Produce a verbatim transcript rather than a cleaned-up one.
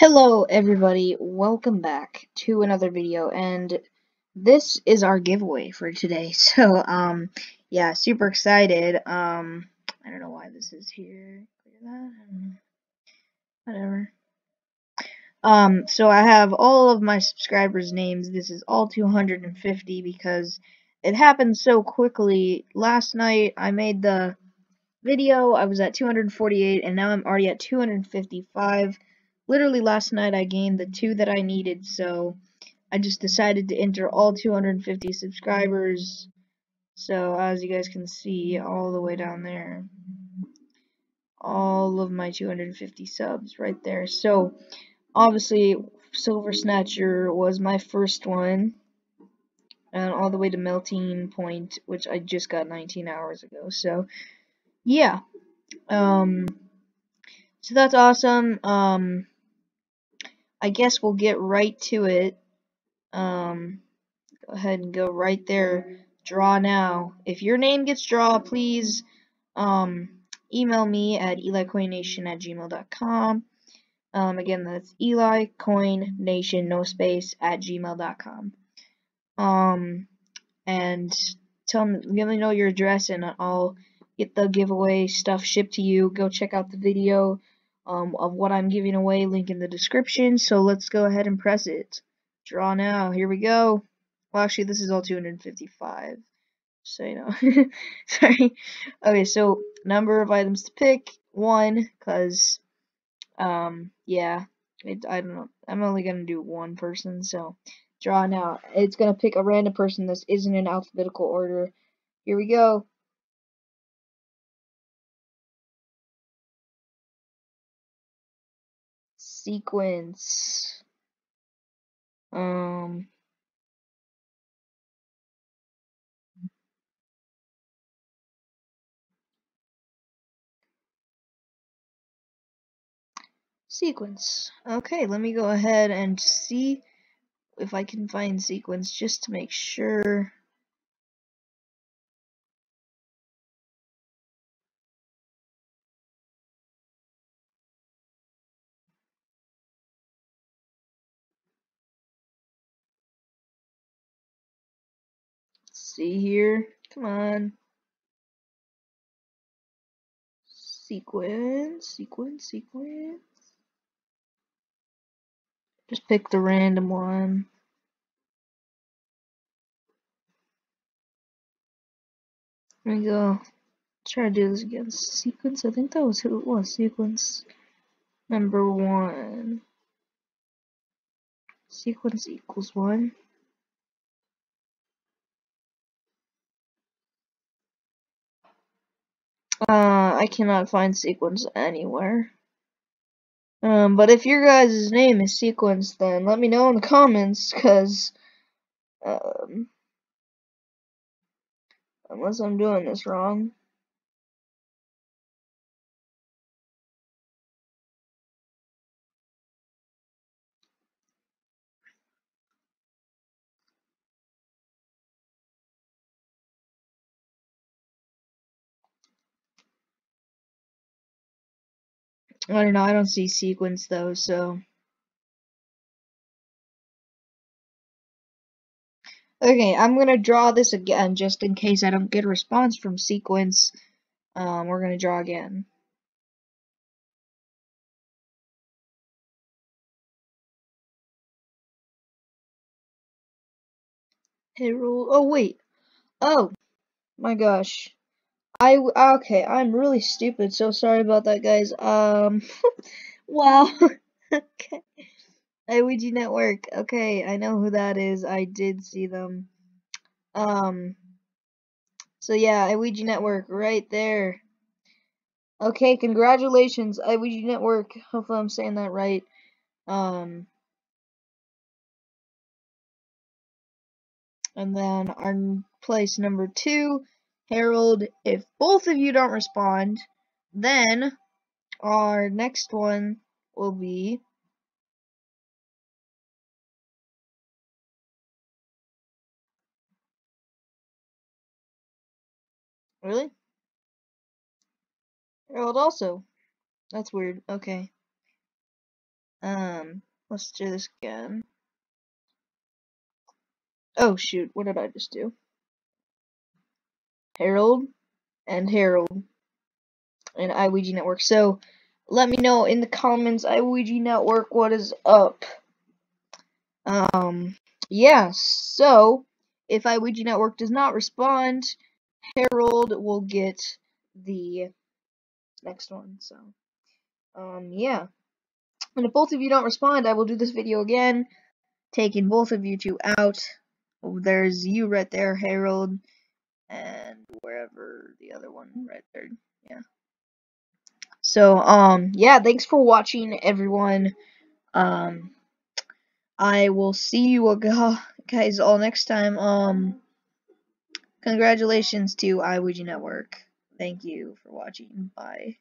Hello everybody, welcome back to another video, and this is our giveaway for today. So um yeah, super excited. um I don't know why this is here. Whatever. Um so I have all of my subscribers' names. This is all two hundred fifty because it happened so quickly. Last night I made the video, I was at two hundred forty-eight, and now I'm already at two hundred fifty-five. Literally last night I gained the two that I needed, so I just decided to enter all two hundred fifty subscribers. So as you guys can see, all the way down there, all of my two hundred fifty subs right there. So obviously Silver Snatcher was my first one, and all the way to Melting Point, which I just got nineteen hours ago. So yeah, um, so that's awesome. Um. I guess we'll get right to it. Um, go ahead and go right there. Draw now. If your name gets draw, please um, email me at elicoinnation at gmail dot com. Um, again, that's elicoinnation, no space, at gmail dot com. Um, and tell me, let me know your address, and I'll get the giveaway stuff shipped to you. Go check out the video Um, of what I'm giving away, link in the description. So let's go ahead and press it. Draw now. Here we go. Well, actually, this is all two hundred fifty-five. So you know, sorry. Okay, so number of items to pick, one, cause um, yeah, it, I don't know. I'm only gonna do one person. So draw now. It's gonna pick a random person. This isn't in alphabetical order. Here we go. Sequence. Um. Sequence. Okay, let me go ahead and see if I can find sequence just to make sure. See here, come on. Sequence, sequence, sequence. Just pick the random one. There we go. Try to do this again. Sequence, I think that was who it was. Sequence number one. Sequence equals one. Uh, I cannot find sequence anywhere. Um, but if your guys' name is sequence, then let me know in the comments, because, um, unless I'm doing this wrong. I don't know, I don't see sequence though, so. Okay, I'm gonna draw this again just in case I don't get a response from sequence. Um, we're gonna draw again. Hey, roll. Oh, wait. Oh, my gosh. I, okay, I'm really stupid, so sorry about that, guys. Um, wow, okay, I W E E G E Network, okay, I know who that is, I did see them. Um, so yeah, I W E E G E Network, right there. Okay, congratulations, I W E E G E Network, hopefully I'm saying that right. Um, and then our place number two. Harold, if both of you don't respond, then our next one will be really? Harold also. That's weird. Okay. Um, let's do this again. Oh shoot, what did I just do? Herald and Herald and I W E E Gee Network. So let me know in the comments, I W E E Gee Network, what is up? Um, yeah, so if I W E E Gee Network does not respond, Herald will get the next one. So, um, yeah. And if both of you don't respond, I will do this video again, taking both of you two out. Oh, there's you right there, Herald, and wherever the other one right there. Yeah. So, um, yeah, thanks for watching, everyone. Um, I will see you guys all next time. Um, congratulations to I W E E Gee Network. Thank you for watching. Bye.